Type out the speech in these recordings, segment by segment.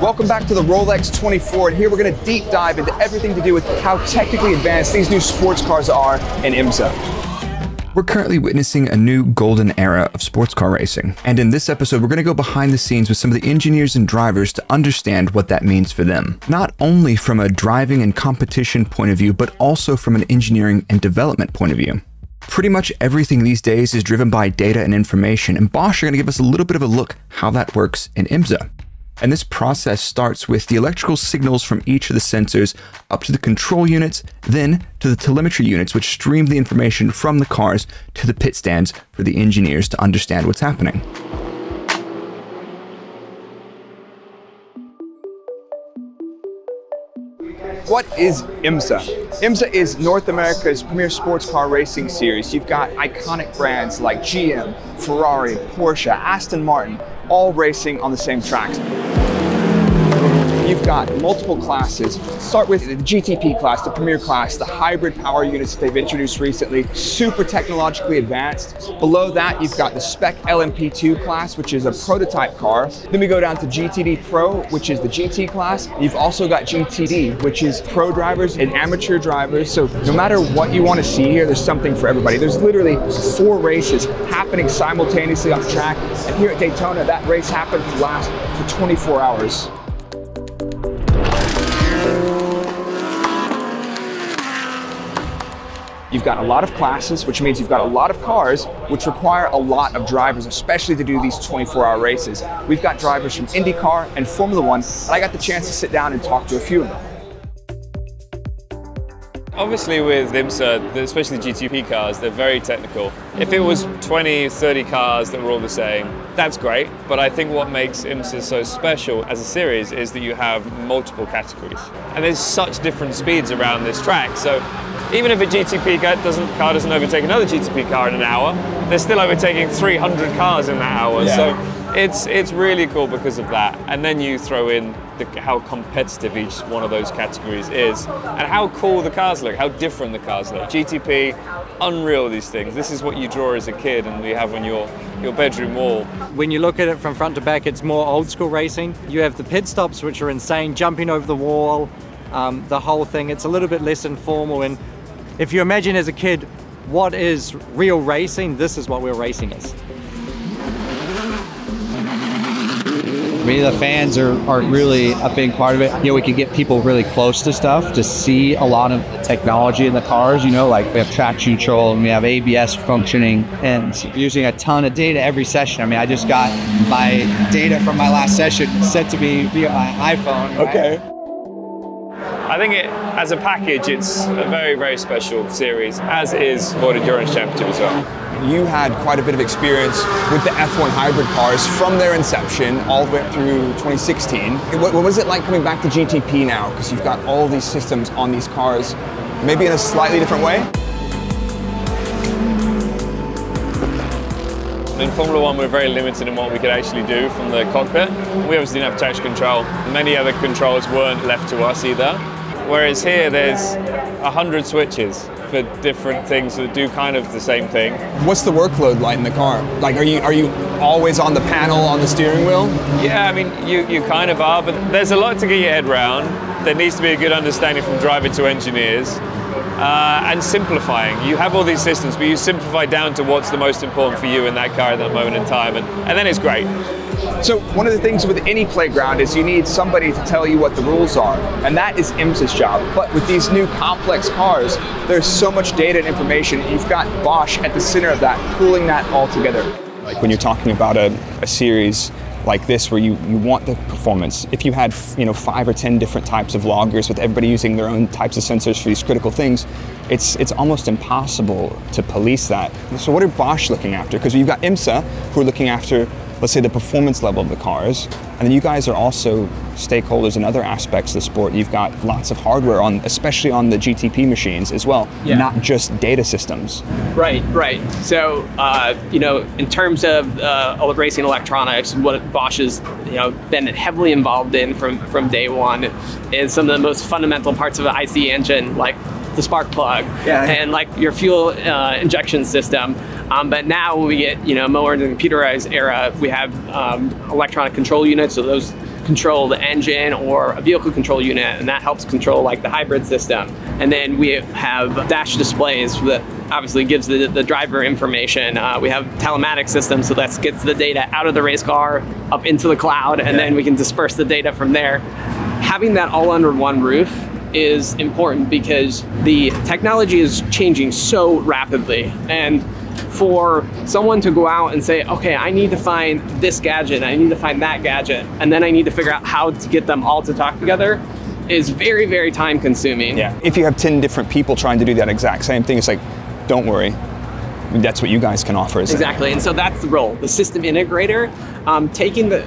Welcome back to the Rolex 24, and here we're going to deep dive into everything to do with how technically advanced these new sports cars are in IMSA. We're currently witnessing a new golden era of sports car racing. And in this episode, we're going to go behind the scenes with some of the engineers and drivers to understand what that means for them. Not only from a driving and competition point of view, but also from an engineering and development point of view. Pretty much everything these days is driven by data and information, and Bosch are going to give us a little bit of a look how that works in IMSA. And this process starts with the electrical signals from each of the sensors up to the control units, then to the telemetry units, which stream the information from the cars to the pit stands for the engineers to understand what's happening. What is IMSA? IMSA is North America's premier sports car racing series. You've got iconic brands like GM, Ferrari, Porsche, Aston Martin, all racing on the same tracks. You've got multiple classes. Start with the GTP class, the premier class, the hybrid power units that they've introduced recently, super technologically advanced. Below that, you've got the spec LMP2 class, which is a prototype car. Then we go down to GTD Pro, which is the GT class. You've also got GTD, which is pro drivers and amateur drivers. So no matter what you want to see here, there's something for everybody. There's literally 4 races happening simultaneously on the track. And here at Daytona, that race happened to last for 24 hours. You've got a lot of classes, which means you've got a lot of cars, which require a lot of drivers, especially to do these 24-hour races. We've got drivers from IndyCar and Formula One, and I got the chance to sit down and talk to a few of them. Obviously with IMSA, especially the GTP cars, they're very technical. If it was 20, 30 cars that were all the same, that's great. But I think what makes IMSA so special as a series is that you have multiple categories. And there's such different speeds around this track. So even if a GTP car doesn't overtake another GTP car in an hour, they're still overtaking 300 cars in that hour. Yeah. So it's really cool because of that. And then you throw in how competitive each one of those categories is, and how cool the cars look, how different the cars look. GTP, unreal, these things. This is what you draw as a kid and you have on your bedroom wall. When you look at it from front to back, it's more old school racing. You have the pit stops, which are insane, jumping over the wall, the whole thing. It's a little bit less informal, and if you imagine as a kid what is real racing, this is what real racing is. Many of the fans are really a big part of it. You know, we can get people really close to stuff to see a lot of the technology in the cars, you know, like we have traction control and we have ABS functioning and using a ton of data every session. I mean, I just got my data from my last session sent to me via my iPhone. Right? Okay. I think as a package, it's a very, very special series, as is World Endurance Championship as well. You had quite a bit of experience with the F1 hybrid cars from their inception all the way through 2016. What was it like coming back to GTP now? Because you've got all these systems on these cars, maybe in a slightly different way? In Formula One, we're very limited in what we could actually do from the cockpit. We obviously didn't have traction control. Many other controls weren't left to us either. Whereas here, there's 100 switches for different things that do kind of the same thing. What's the workload like in the car? Like, are you always on the panel, on the steering wheel? Yeah, I mean, you kind of are, but there's a lot to get your head around. There needs to be a good understanding from driver to engineers. And simplifying. You have all these systems, but you simplify down to what's the most important for you in that car at that moment in time, and then it's great. So one of the things with any playground is you need somebody to tell you what the rules are, and that is IMSA's job. But with these new complex cars, there's so much data and information. You've got Bosch at the center of that, pulling that all together. Like when you're talking about a series like this where you want the performance. If you had 5 or 10 different types of loggers with everybody using their own types of sensors for these critical things, it's almost impossible to police that. So what are Bosch looking after? Because you've got IMSA who are looking after, let's say, the performance level of the cars, and then you guys are also stakeholders in other aspects of the sport. You've got lots of hardware on, especially on the GTP machines as well, yeah. Not just data systems. Right. So, in terms of racing electronics, what Bosch has been heavily involved in from day one is some of the most fundamental parts of the IC engine, like the spark plug, yeah. And like your fuel injection system. But now we get more in the computerized era, we have electronic control units, so those control the engine or a vehicle control unit, and that helps control like the hybrid system. And then we have dash displays that obviously gives the driver information. We have telematic systems, so that gets the data out of the race car up into the cloud, and then we can disperse the data from there. Having that all under one roof is important because the technology is changing so rapidly, and for someone to go out and say, okay, I need to find this gadget, I need to find that gadget, and then I need to figure out how to get them all to talk together, is very, very time consuming. Yeah. If you have 10 different people trying to do that exact same thing, it's like, don't worry, that's what you guys can offer, isn't it? Exactly, and so that's the role. The system integrator, taking the,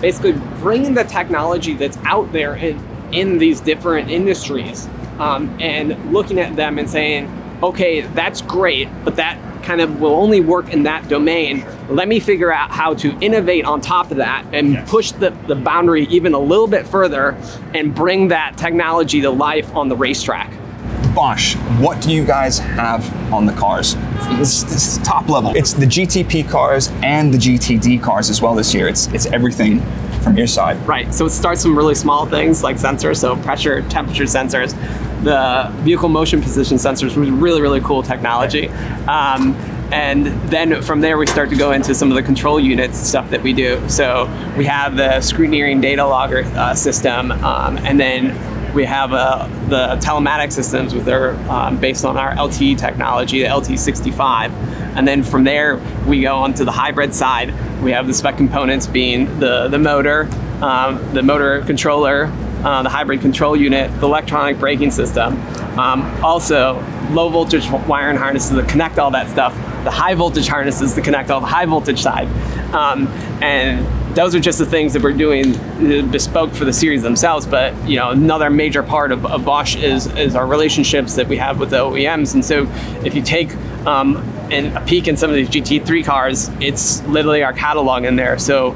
basically bringing the technology that's out there in these different industries and looking at them and saying, okay, that's great, but that kind of will only work in that domain. Let me figure out how to innovate on top of that and push the boundary even a little bit further and bring that technology to life on the racetrack. Bosch, what do you guys have on the cars? This is top level. It's the GTP cars and the GTD cars as well this year. It's everything from your side. Right, so it starts from really small things like sensors, so pressure, temperature sensors. The vehicle motion position sensors was really, really cool technology. And then from there, we start to go into some of the control units stuff that we do. So we have the scrutineering data logger system, and then we have the telematic systems with their, based on our LT technology, the LT65. And then from there, we go onto the hybrid side. We have the spec components being the motor controller, the hybrid control unit, the electronic braking system, also low voltage wiring harnesses that connect all that stuff, the high voltage harnesses that connect all the high voltage side. And those are just the things that we're doing bespoke for the series themselves, but you know, another major part of Bosch is our relationships that we have with the OEMs. And so if you take a peek in some of these GT3 cars, it's literally our catalog in there. So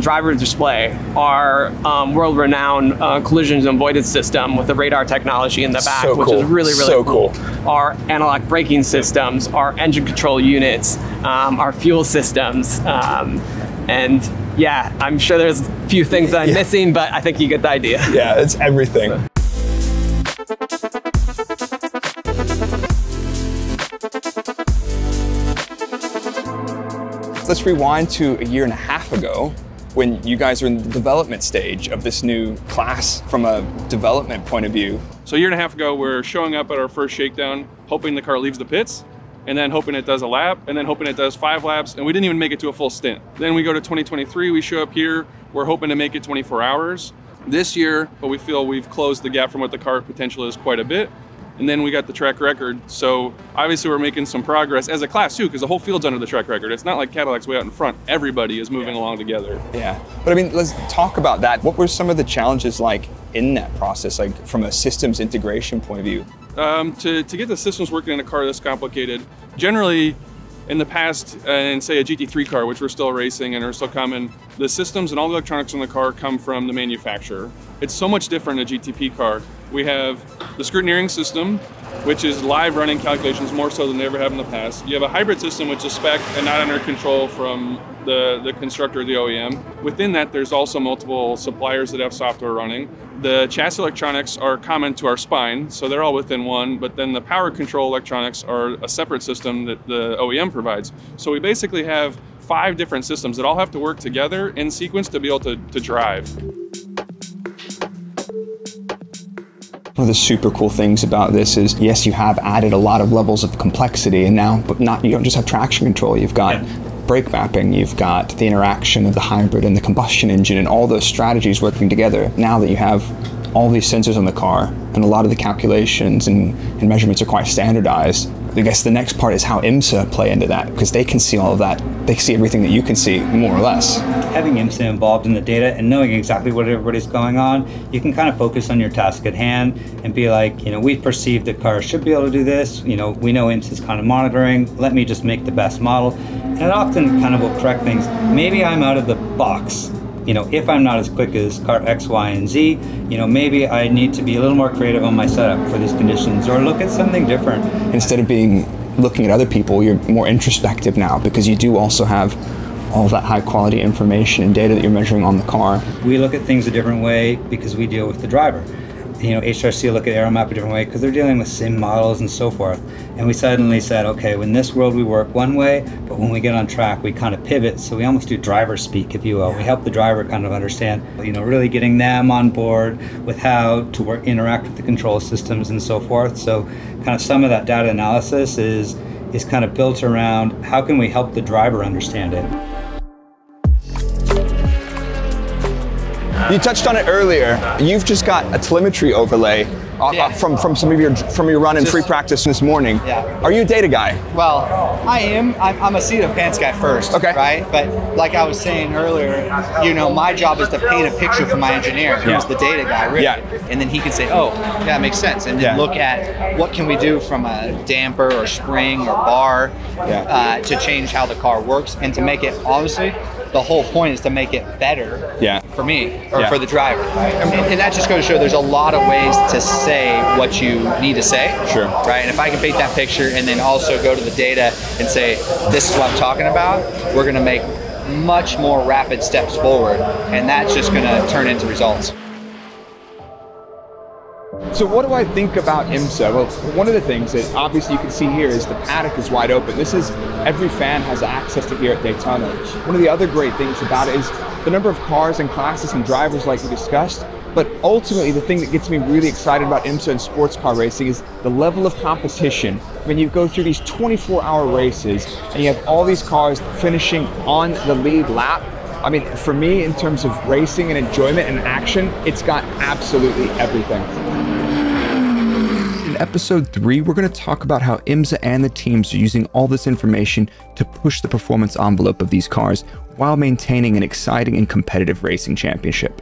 driver display, our world-renowned collisions and avoidance system with the radar technology in the back, so cool. Which is really, really so cool. Our analog braking systems, our engine control units, our fuel systems, and yeah, I'm sure there's a few things that I'm missing, but I think you get the idea. Yeah, it's everything. So. Let's rewind to a year and a half ago, when you guys were in the development stage of this new class from a development point of view. So a year and a half ago, we're showing up at our first shakedown, hoping the car leaves the pits, and then hoping it does a lap, and then hoping it does 5 laps, and we didn't even make it to a full stint. Then we go to 2023, we show up here, we're hoping to make it 24 hours this year, but we feel we've closed the gap from what the car potential is quite a bit. And then we got the track record. So obviously we're making some progress as a class too, because the whole field's under the track record. It's not like Cadillac's way out in front. Everybody is moving along together. Yeah, but I mean, let's talk about that. What were some of the challenges like in that process, like from a systems integration point of view? To get the systems working in a car this complicated, generally in the past, in say a GT3 car, which we're still racing and are still coming, the systems and all the electronics in the car come from the manufacturer. It's so much different in a GTP car. We have the scrutineering system, which is live running calculations more so than they ever have in the past. You have a hybrid system, which is spec and not under control from the constructor, the OEM. Within that, there's also multiple suppliers that have software running. The chassis electronics are common to our spine, so they're all within one, but then the power control electronics are a separate system that the OEM provides. So we basically have 5 different systems that all have to work together in sequence to be able to drive. One of the super cool things about this is, yes, you have added a lot of levels of complexity, and now, but not, you don't just have traction control, you've got brake mapping, you've got the interaction of the hybrid and the combustion engine and all those strategies working together. Now that you have all these sensors on the car and a lot of the calculations and measurements are quite standardized, I guess the next part is how IMSA play into that, because they can see all of that. They see everything that you can see, more or less. Having IMSA involved in the data and knowing exactly what everybody's going on, you can kind of focus on your task at hand and be like, you know, we perceive the car should be able to do this. You know, we know IMSA's kind of monitoring. Let me just make the best model. And it often kind of will correct things. Maybe I'm out of the box. You know, if I'm not as quick as car X, Y, and Z, you know, maybe I need to be a little more creative on my setup for these conditions or look at something different. Instead of looking at other people, you're more introspective now because you do also have all that high quality information and data that you're measuring on the car. We look at things a different way because we deal with the driver. You know, HRC look at AeroMap a different way because they're dealing with sim models and so forth. And we suddenly said, okay, in this world we work one way, but when we get on track, we kind of pivot. So we almost do driver speak, if you will. We help the driver kind of understand, you know, really getting them on board with how to work, interact with the control systems and so forth. So kind of some of that data analysis is kind of built around how can we help the driver understand it. You touched on it earlier. You've just got a telemetry overlay from some of your run and free practice this morning. Yeah. Are you a data guy? Well, I am. I'm a seat of pants guy first, okay, right? But like I was saying earlier, you know, my job is to paint a picture for my engineer, who's the data guy, really. Yeah. And then he can say, oh, that makes sense. And then look at what can we do from a damper or spring or bar to change how the car works and to make it, obviously, the whole point is to make it better for me or for the driver. Right? And that just goes to show there's a lot of ways to say what you need to say. Sure. Right? And if I can paint that picture and then also go to the data and say, this is what I'm talking about, we're going to make much more rapid steps forward. And that's just going to turn into results. So what do I think about IMSA? Well, one of the things that obviously you can see here is the paddock is wide open. This is, every fan has access to here at Daytona. One of the other great things about it is the number of cars and classes and drivers like we discussed, but ultimately the thing that gets me really excited about IMSA and sports car racing is the level of competition. When you go through these 24-hour races and you have all these cars finishing on the lead lap, I mean, for me, in terms of racing and enjoyment and action, it's got absolutely everything. In episode 3, we're going to talk about how IMSA and the teams are using all this information to push the performance envelope of these cars while maintaining an exciting and competitive racing championship.